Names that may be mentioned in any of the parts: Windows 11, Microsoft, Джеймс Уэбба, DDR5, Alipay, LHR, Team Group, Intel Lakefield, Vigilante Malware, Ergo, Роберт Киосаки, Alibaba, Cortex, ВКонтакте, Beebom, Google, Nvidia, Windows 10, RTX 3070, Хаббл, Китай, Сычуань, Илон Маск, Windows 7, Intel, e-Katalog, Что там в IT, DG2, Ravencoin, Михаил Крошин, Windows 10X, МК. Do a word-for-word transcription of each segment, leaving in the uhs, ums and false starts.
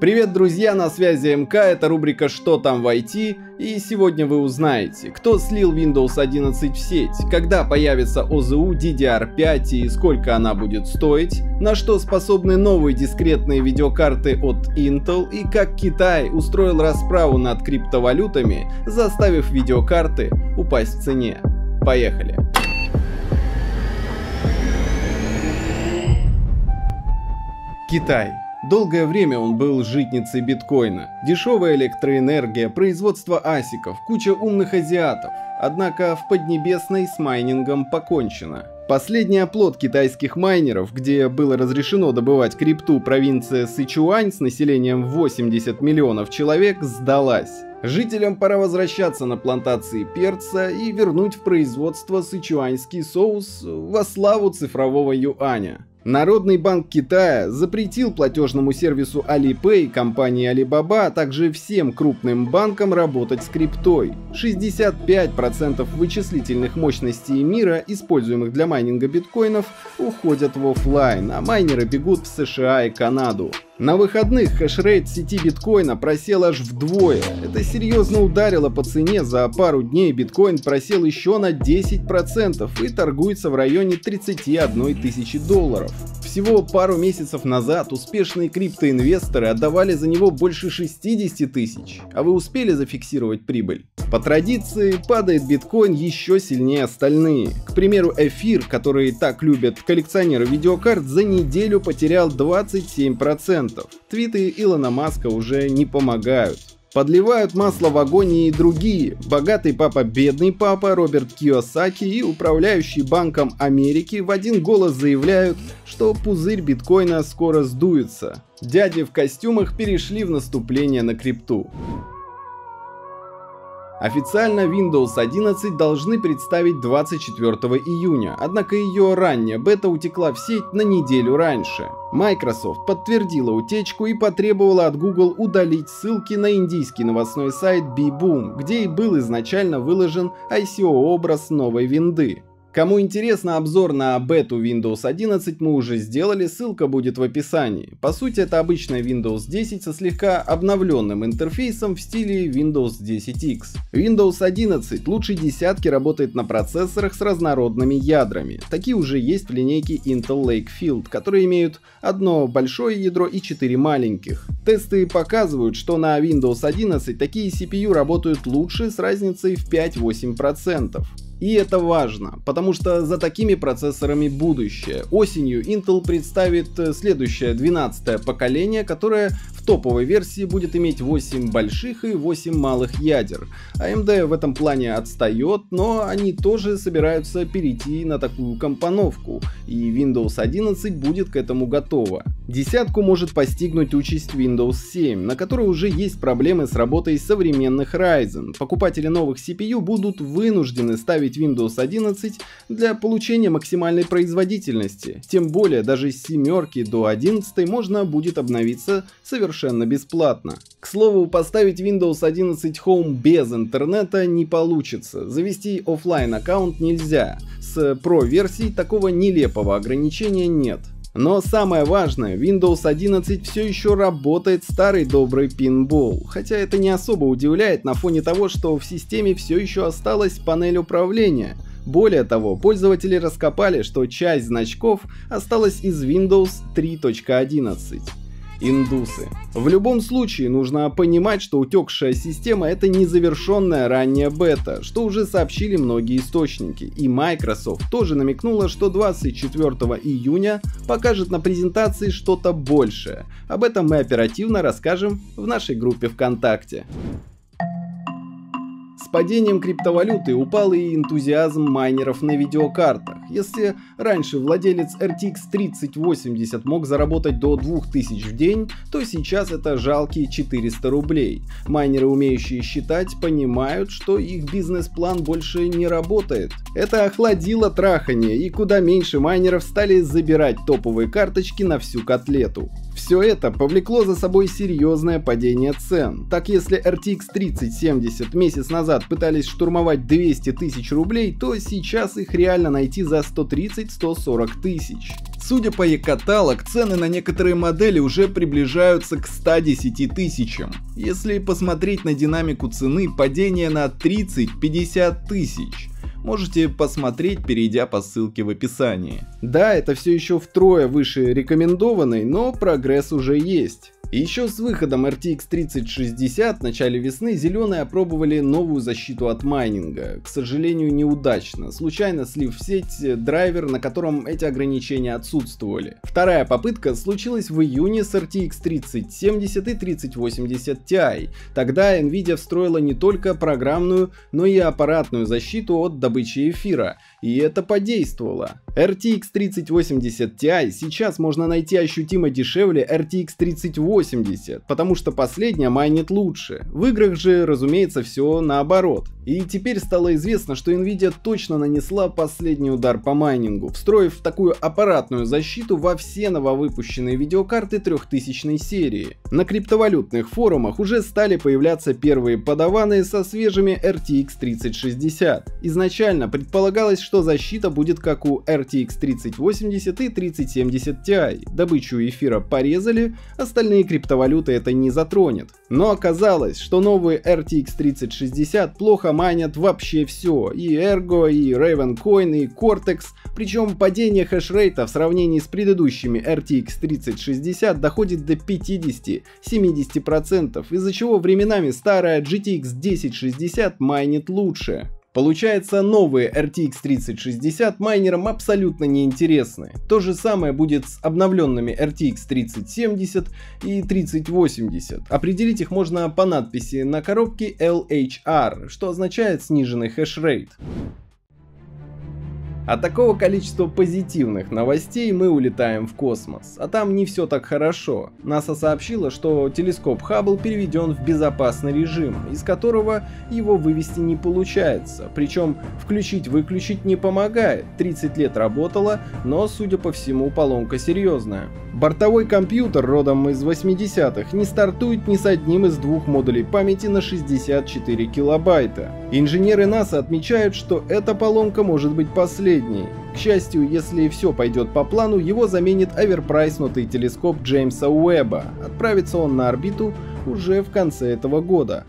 Привет, друзья, на связи МК, это рубрика «Что там в ай ти», и сегодня вы узнаете, кто слил Windows одиннадцать в сеть, когда появится ОЗУ ди ди ар пять и сколько она будет стоить, на что способны новые дискретные видеокарты от Intel и как Китай устроил расправу над криптовалютами, заставив видеокарты упасть в цене. Поехали! Китай. Долгое время он был житницей биткоина. Дешевая электроэнергия, производство асиков, куча умных азиатов. Однако в Поднебесной с майнингом покончено. Последний оплот китайских майнеров, где было разрешено добывать крипту, провинция Сычуань с населением восемьдесят миллионов человек, сдалась. Жителям пора возвращаться на плантации перца и вернуть в производство сычуаньский соус во славу цифрового юаня. Народный банк Китая запретил платежному сервису Alipay, компании Alibaba, а также всем крупным банкам работать с криптой. шестьдесят пять процентов вычислительных мощностей мира, используемых для майнинга биткоинов, уходят в офлайн, а майнеры бегут в США и Канаду. На выходных хэшрейт сети биткоина просел аж вдвое. Это серьезно ударило по цене, за пару дней биткоин просел еще на десять процентов и торгуется в районе тридцати одной тысячи долларов. Всего пару месяцев назад успешные криптоинвесторы отдавали за него больше шестидесяти тысяч. А вы успели зафиксировать прибыль? По традиции падает биткоин еще сильнее остальные. К примеру, эфир, который так любят коллекционеры видеокарт, за неделю потерял двадцать семь процентов. Твиты Илона Маска уже не помогают. Подливают масло в огонь и другие. Богатый папа, бедный папа, Роберт Киосаки и управляющий банком Америки в один голос заявляют, что пузырь биткоина скоро сдуется. Дяди в костюмах перешли в наступление на крипту. Официально Windows одиннадцать должны представить двадцать четвёртого июня, однако ее ранняя бета утекла в сеть на неделю раньше. Microsoft подтвердила утечку и потребовала от Google удалить ссылки на индийский новостной сайт Beebom, где и был изначально выложен ай си о-образ новой винды. Кому интересно, обзор на бету Windows одиннадцать мы уже сделали, ссылка будет в описании. По сути, это обычная Windows десять со слегка обновленным интерфейсом в стиле Windows десять икс. Windows одиннадцать лучше десятки работает на процессорах с разнородными ядрами. Такие уже есть в линейке Intel Lakefield, которые имеют одно большое ядро и четыре маленьких. Тесты показывают, что на Windows одиннадцать такие си пи ю работают лучше с разницей в пять-восемь процентов. И это важно, потому что за такими процессорами будущее. Осенью Intel представит следующее двенадцатое поколение, которое в топовой версии будет иметь восемь больших и восемь малых ядер. а эм дэ в этом плане отстает, но они тоже собираются перейти на такую компоновку, и Windows одиннадцать будет к этому готова. Десятку может постигнуть участь Windows семь, на которой уже есть проблемы с работой современных Ryzen. Покупатели новых си пи ю будут вынуждены ставить Windows одиннадцать для получения максимальной производительности. Тем более, даже с семерки до одиннадцатой можно будет обновиться совершенно бесплатно. К слову, поставить Windows одиннадцать Home без интернета не получится. Завести офлайн аккаунт нельзя. С Pro-версией такого нелепого ограничения нет. Но самое важное, Windows одиннадцать все еще работает старый добрый пинбол, хотя это не особо удивляет на фоне того, что в системе все еще осталась панель управления. Более того, пользователи раскопали, что часть значков осталась из Windows три точка одиннадцать. Индусы. В любом случае нужно понимать, что утекшая система — это незавершенная ранняя бета, что уже сообщили многие источники, и Microsoft тоже намекнула, что двадцать четвёртого июня покажет на презентации что-то большее. Об этом мы оперативно расскажем в нашей группе ВКонтакте. С падением криптовалюты упал и энтузиазм майнеров на видеокартах. Если раньше владелец эр ти экс тридцать восемьдесят мог заработать до двух тысяч в день, то сейчас это жалкие четыреста рублей. Майнеры, умеющие считать, понимают, что их бизнес-план больше не работает. Это охладило трахание, и куда меньше майнеров стали забирать топовые карточки на всю котлету. Все это повлекло за собой серьезное падение цен. Так, если эр ти экс тридцать семьдесят месяц назад назад пытались штурмовать двести тысяч рублей, то сейчас их реально найти за сто тридцать — сто сорок тысяч. Судя по e-каталог, цены на некоторые модели уже приближаются к ста десяти тысячам. Если посмотреть на динамику цены, падение на тридцать — пятьдесят тысяч. Можете посмотреть, перейдя по ссылке в описании. Да, это все еще втрое выше рекомендованной, но прогресс уже есть. И еще с выходом эр ти экс тридцать шестьдесят в начале весны зеленые опробовали новую защиту от майнинга. К сожалению, неудачно, случайно слив в сеть драйвер, на котором эти ограничения отсутствовали. Вторая попытка случилась в июне с эр ти экс тридцать семьдесят и тридцать восемьдесят ти. Тогда Nvidia встроила не только программную, но и аппаратную защиту от добычи эфира. И это подействовало. эр ти экс тридцать восемьдесят ти сейчас можно найти ощутимо дешевле эр ти экс тридцать восемьдесят, потому что последняя майнит лучше. В играх же, разумеется, все наоборот. И теперь стало известно, что Nvidia точно нанесла последний удар по майнингу, встроив такую аппаратную защиту во все нововыпущенные видеокарты трёхтысячной серии. На криптовалютных форумах уже стали появляться первые подаваны со свежими эр ти экс тридцать шестьдесят. Изначально предполагалось, что защита будет как у эр ти экс тридцать восемьдесят и тридцать семьдесят ти. Добычу эфира порезали, остальные криптовалюты это не затронет. Но оказалось, что новые эр ти экс тридцать шестьдесят плохо майнят вообще все. И Ergo, и Ravencoin, и Cortex. Причем падение хэшрейта в сравнении с предыдущими эр ти экс тридцать шестьдесят доходит до пятидесяти — семидесяти процентов, из-за чего временами старая джи ти экс десять шестьдесят майнит лучше. Получается, новые эр ти экс тридцать шестьдесят майнерам абсолютно не интересны. То же самое будет с обновленными эр ти экс тридцать семьдесят и тридцать восемьдесят. Определить их можно по надписи на коробке эл эйч ар, что означает сниженный хэшрейт. От такого количества позитивных новостей мы улетаем в космос, а там не все так хорошо. НАСА сообщила, что телескоп Хаббл переведен в безопасный режим, из которого его вывести не получается, причем включить-выключить не помогает, тридцать лет работала, но, судя по всему, поломка серьезная. Бортовой компьютер родом из восьмидесятых не стартует ни с одним из двух модулей памяти на шестьдесят четыре килобайта. Инженеры НАСА отмечают, что эта поломка может быть последней. К счастью, если все пойдет по плану, его заменит оверпрайснутый телескоп Джеймса Уэбба. Отправится он на орбиту уже в конце этого года.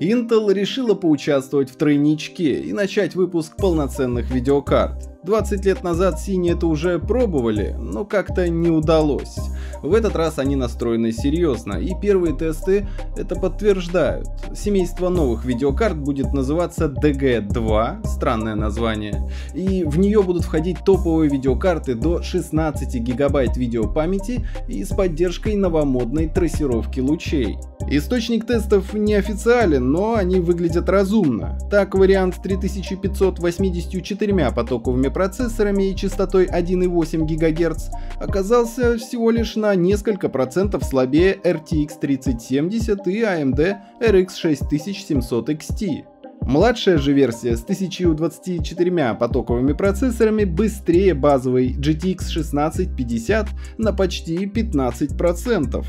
Intel решила поучаствовать в тройничке и начать выпуск полноценных видеокарт. двадцать лет назад синие это уже пробовали, но как-то не удалось. В этот раз они настроены серьезно, и первые тесты это подтверждают. Семейство новых видеокарт будет называться ди джи два, странное название, и в нее будут входить топовые видеокарты до шестнадцати гигабайт видеопамяти и с поддержкой новомодной трассировки лучей. Источник тестов неофициален, но они выглядят разумно. Так, вариант с три тысячи пятьюстами восьмидесятью четырьмя потоковыми процессорами и частотой один и восемь гигагерц оказался всего лишь на несколько процентов слабее эр ти экс тридцать семьдесят и а эм ди эр икс шесть тысяч семьсот икс ти. Младшая же версия с тысячей двадцатью четырьмя потоковыми процессорами быстрее базовой джи ти экс шестнадцать пятьдесят на почти пятнадцать процентов.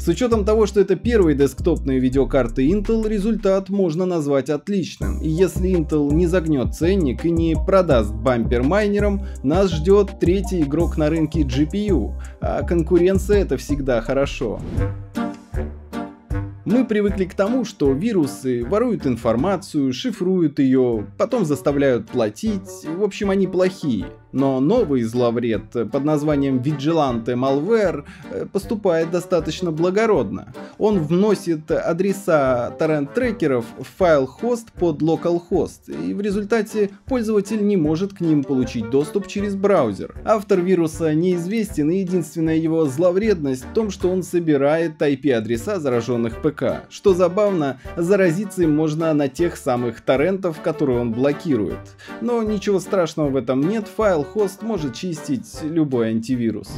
С учетом того, что это первые десктопные видеокарты Intel, результат можно назвать отличным. И если Intel не загнет ценник и не продаст бампер майнерам, нас ждет третий игрок на рынке джи пи ю, а конкуренция это всегда хорошо. Мы привыкли к тому, что вирусы воруют информацию, шифруют ее, потом заставляют платить, в общем, они плохие. Но новый зловред под названием Vigilante Malware поступает достаточно благородно. Он вносит адреса торрент-трекеров в файл-хост под localhost, и в результате пользователь не может к ним получить доступ через браузер. Автор вируса неизвестен, и единственная его зловредность в том, что он собирает ай пи адреса зараженных пэ ка. Что забавно, заразиться им можно на тех самых торрентов, которые он блокирует. Но ничего страшного в этом нет, файл хост может чистить любой антивирус.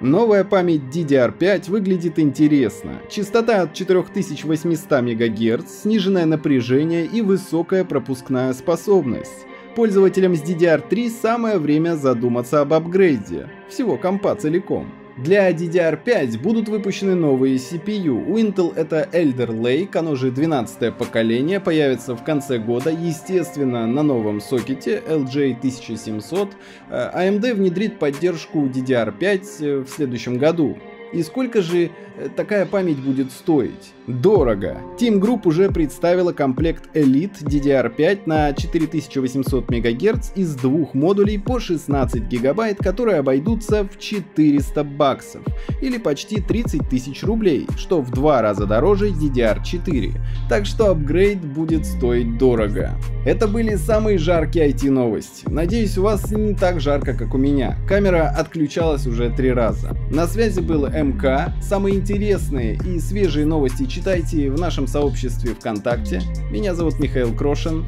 Новая память ди ди ар пять выглядит интересно. Частота от четырёх тысяч восьмисот мегагерц, сниженное напряжение и высокая пропускная способность. Пользователям с ди ди ар три самое время задуматься об апгрейде всего компа целиком. Для ди ди ар пять будут выпущены новые си пи ю. У Intel это Elder Lake, оно же двенадцатое поколение, появится в конце года, естественно, на новом сокете эл джей тысяча семьсот. а эм дэ внедрит поддержку ди ди ар пять в следующем году. И сколько же такая память будет стоить? Дорого. Team Group уже представила комплект Elite ди ди ар пять на четыре тысячи восемьсот мегагерц из двух модулей по шестнадцать гигабайт, которые обойдутся в четыреста баксов, или почти тридцать тысяч рублей, что в два раза дороже ди ди ар четыре. Так что апгрейд будет стоить дорого. Это были самые жаркие ай ти-новости. Надеюсь, у вас не так жарко, как у меня. Камера отключалась уже три раза. На связи был эм ка. Самые интересные и свежие новости читайте в нашем сообществе ВКонтакте. Меня зовут Михаил Крошин.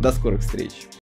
До скорых встреч.